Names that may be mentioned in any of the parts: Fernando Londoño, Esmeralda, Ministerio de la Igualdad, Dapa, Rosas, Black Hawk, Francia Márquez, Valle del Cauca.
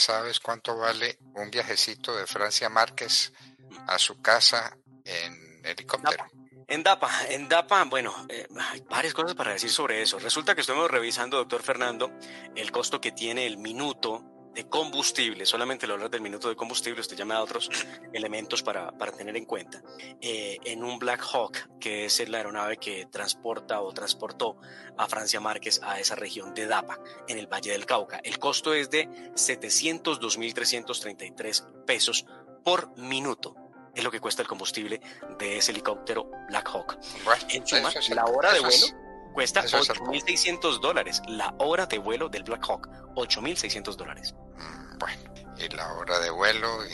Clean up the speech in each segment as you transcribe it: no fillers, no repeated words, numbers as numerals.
sabes cuánto vale un viajecito de Francia Márquez a su casa en helicóptero? En Dapa, bueno, hay varias cosas para decir sobre eso. Resulta que estuvimos revisando, doctor Fernando, el costo que tiene el minuto de combustible, solamente el valor del minuto de combustible. Usted llama a otros elementos para tener en cuenta. En un Black Hawk, que es la aeronave que transporta o transportó a Francia Márquez a esa región de Dapa, en el Valle del Cauca, el costo es de 702.333 pesos por minuto. Es lo que cuesta el combustible de ese helicóptero Black Hawk. Bueno, en suma, la hora de vuelo cuesta $8,600, la hora de vuelo del Black Hawk, $8,600. Bueno, y la hora de vuelo y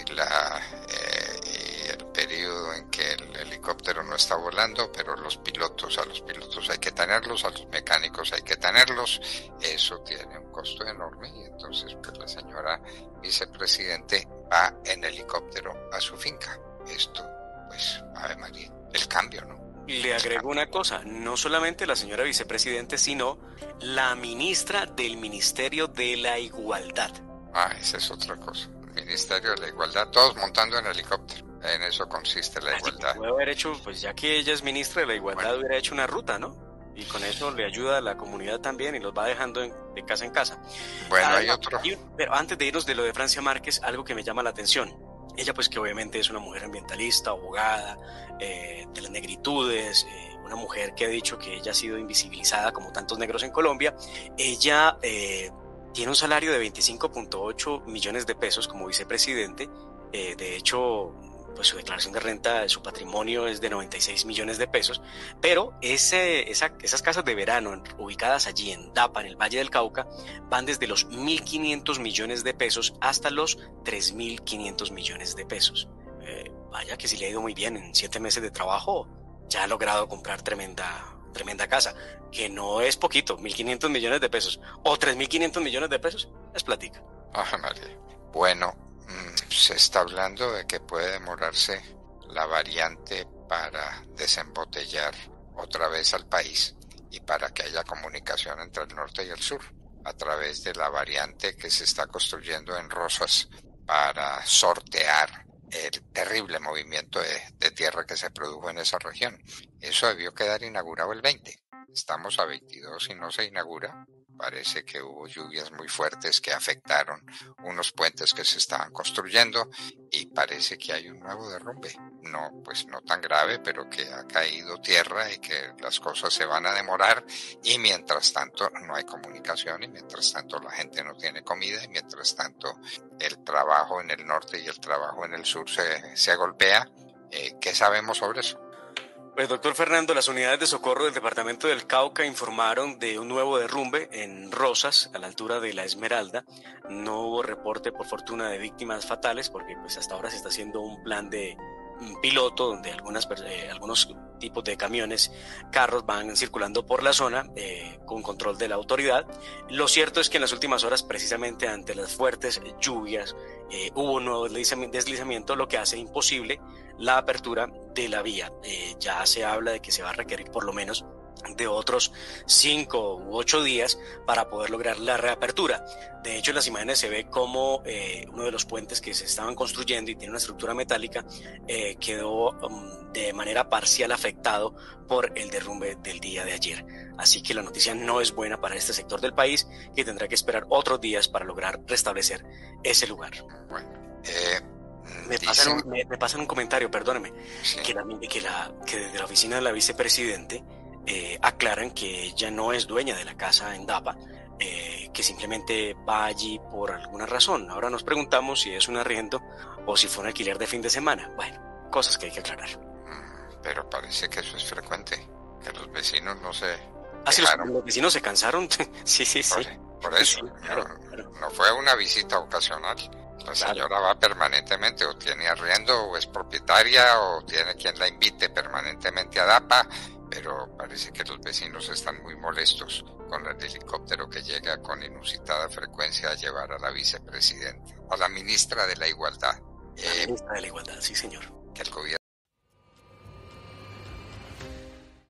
el periodo en que el helicóptero no está volando, pero a los pilotos hay que tenerlos, a los mecánicos hay que tenerlos, eso tiene un costo enorme, y entonces pues la señora vicepresidente va en helicóptero a su finca. Esto, pues, Ave María, el cambio, ¿no? Le agrego una cosa, no solamente la señora vicepresidente, sino la ministra del Ministerio de la Igualdad. Ah, esa es otra cosa. El Ministerio de la Igualdad, todos montando en helicóptero. En eso consiste la igualdad. Puede haber hecho, pues ya que ella es ministra de la Igualdad, bueno, hubiera hecho una ruta, ¿no? Y con eso le ayuda a la comunidad también y los va dejando de casa en casa. Bueno, hay otro. Pero antes de irnos de lo de Francia Márquez, algo que me llama la atención. Ella, pues, que obviamente es una mujer ambientalista, abogada, de las negritudes, una mujer que ha dicho que ella ha sido invisibilizada como tantos negros en Colombia. Ella tiene un salario de 25.8 millones de pesos como vicepresidente. De hecho, pues su declaración de renta de su patrimonio es de 96 millones de pesos. Pero esas casas de verano ubicadas allí en Dapa, en el Valle del Cauca, van desde los 1.500 millones de pesos hasta los 3.500 millones de pesos. Vaya que sí le ha ido muy bien. En 7 meses de trabajo ya ha logrado comprar tremenda casa, que no es poquito. 1.500 millones de pesos o 3.500 millones de pesos es platica. Ajá, María. Bueno, se está hablando de que puede demorarse la variante para desembotellar otra vez al país y para que haya comunicación entre el norte y el sur a través de la variante que se está construyendo en Rosas para sortear el terrible movimiento de tierra que se produjo en esa región. Eso debió quedar inaugurado el 20. Estamos a 22 y no se inaugura. Parece que hubo lluvias muy fuertes que afectaron unos puentes que se estaban construyendo y parece que hay un nuevo derrumbe. No, pues no tan grave, pero que ha caído tierra y que las cosas se van a demorar, y mientras tanto no hay comunicación, y mientras tanto la gente no tiene comida, y mientras tanto el trabajo en el norte y el trabajo en el sur se golpea. ¿Qué sabemos sobre eso? Pues, doctor Fernando, las unidades de socorro del departamento del Cauca informaron de un nuevo derrumbe en Rosas, a la altura de la Esmeralda. No hubo reporte, por fortuna, de víctimas fatales, porque pues hasta ahora se está haciendo un plan de piloto donde algunos tipos de camiones, carros van circulando por la zona con control de la autoridad. Lo cierto es que en las últimas horas, precisamente ante las fuertes lluvias, hubo un nuevo deslizamiento, lo que hace imposible la apertura de la vía. Ya se habla de que se va a requerir por lo menos de otros 5 u 8 días para poder lograr la reapertura. De hecho, en las imágenes se ve como uno de los puentes que se estaban construyendo y tiene una estructura metálica quedó de manera parcial afectado por el derrumbe del día de ayer. Así que la noticia no es buena para este sector del país, que tendrá que esperar otros días para lograr restablecer ese lugar. Bueno, me pasan un comentario, perdóneme, sí, que desde la oficina de la vicepresidente aclaran que ella no es dueña de la casa en Dapa, que simplemente va allí por alguna razón. Ahora nos preguntamos si es un arriendo o si fue un alquiler de fin de semana. Bueno, cosas que hay que aclarar. Pero parece que eso es frecuente, que los vecinos no se... Ah, sí, los vecinos se cansaron. sí. Por eso, sí, claro. No fue una visita ocasional. La señora va permanentemente, o tiene arriendo, o es propietaria, o tiene quien la invite permanentemente a Dapa, pero parece que los vecinos están muy molestos con el helicóptero que llega con inusitada frecuencia a llevar a la vicepresidenta, a la ministra de la Igualdad. La ministra de la Igualdad, sí, señor. Que el gobierno